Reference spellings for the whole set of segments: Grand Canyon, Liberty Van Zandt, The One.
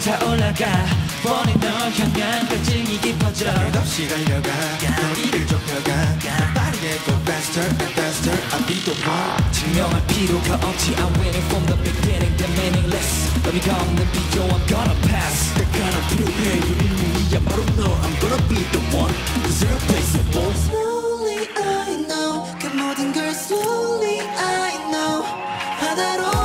차올라가 뻔히 널 향한 갈증이 깊어져 끝없이 달려가 거리를 좁혀가 빠르게 go faster and faster I'll be the one 증명할 필요가 없지 I'm winning from the beginning they're meaningless 의미가 없는 비교 I'm gonna pass 때가 난 필요해 유일무이야 바로 너 I'm gonna be the one Cause you're replaceable Slowly I know 그 모든 걸 slowly I know 바다로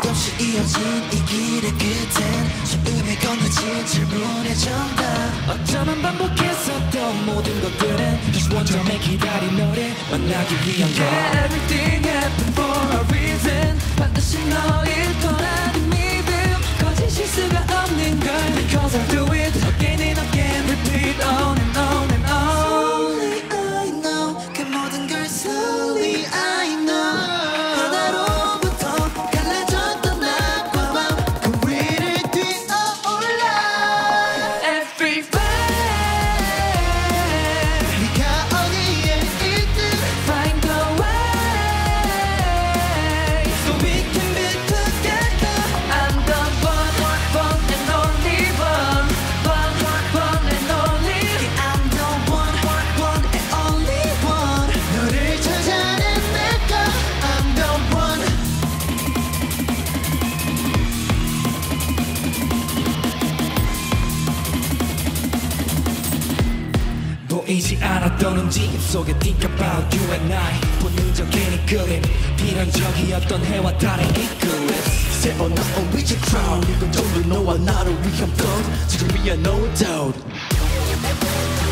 끝없이 이어진 이 길의 끝엔 처음에 건너진 질문의 정답 어쩌면 반복했었던 모든 것들은 다시 원점에 기다린 너를 만나기 위한 것 Everything happened for a reason 반드시 너일 거라는 믿음 거짓일 수가 없는 걸 Because I do it again and again Repeat on and on and on Slowly I know 그 모든 걸 slowly I know 보이지 않았던 움직임 속에 Think about you and I 본능적인 이 그림 필연적이었던 해와 달의 이 그림 새어나온 위치 crowd 이건 전부 너와 나를 위한 것 지금 위한 no doubt